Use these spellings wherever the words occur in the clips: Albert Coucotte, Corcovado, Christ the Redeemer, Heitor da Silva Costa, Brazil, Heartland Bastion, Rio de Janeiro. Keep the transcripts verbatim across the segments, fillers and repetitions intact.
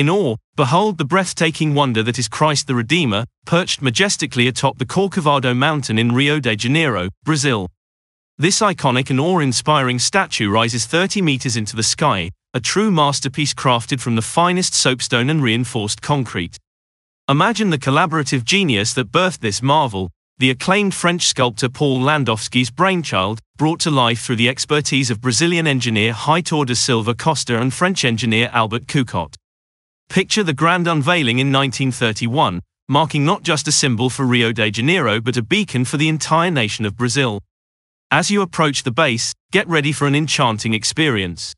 in awe, behold the breathtaking wonder that is Christ the Redeemer, perched majestically atop the Corcovado mountain in Rio de Janeiro, Brazil. This iconic and awe-inspiring statue rises thirty meters into the sky, a true masterpiece crafted from the finest soapstone and reinforced concrete. Imagine the collaborative genius that birthed this marvel, the acclaimed French sculptor Paul Landowski's brainchild, brought to life through the expertise of Brazilian engineer Heitor da Silva Costa and French engineer Albert Coucotte. Picture the grand unveiling in nineteen thirty-one, marking not just a symbol for Rio de Janeiro but a beacon for the entire nation of Brazil. As you approach the base, get ready for an enchanting experience.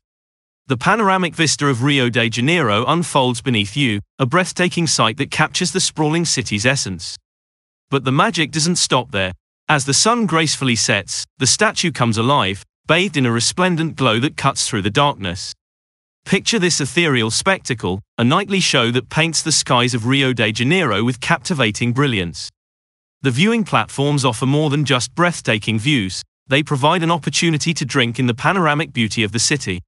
The panoramic vista of Rio de Janeiro unfolds beneath you, a breathtaking sight that captures the sprawling city's essence. But the magic doesn't stop there. As the sun gracefully sets, the statue comes alive, bathed in a resplendent glow that cuts through the darkness. Picture this ethereal spectacle, a nightly show that paints the skies of Rio de Janeiro with captivating brilliance. The viewing platforms offer more than just breathtaking views, they provide an opportunity to drink in the panoramic beauty of the city.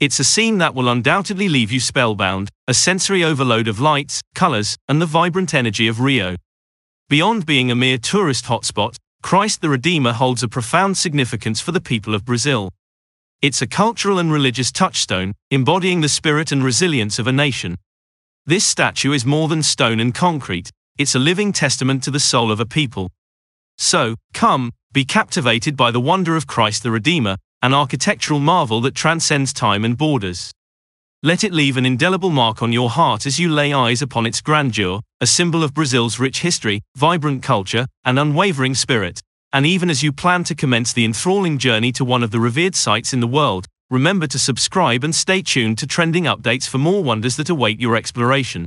It's a scene that will undoubtedly leave you spellbound, a sensory overload of lights, colors, and the vibrant energy of Rio. Beyond being a mere tourist hotspot, Christ the Redeemer holds a profound significance for the people of Brazil. It's a cultural and religious touchstone, embodying the spirit and resilience of a nation. This statue is more than stone and concrete, it's a living testament to the soul of a people. So, come, be captivated by the wonder of Christ the Redeemer, an architectural marvel that transcends time and borders. Let it leave an indelible mark on your heart as you lay eyes upon its grandeur, a symbol of Brazil's rich history, vibrant culture, and unwavering spirit. And even as you plan to commence the enthralling journey to one of the revered sites in the world, remember to subscribe and stay tuned to trending updates for more wonders that await your exploration.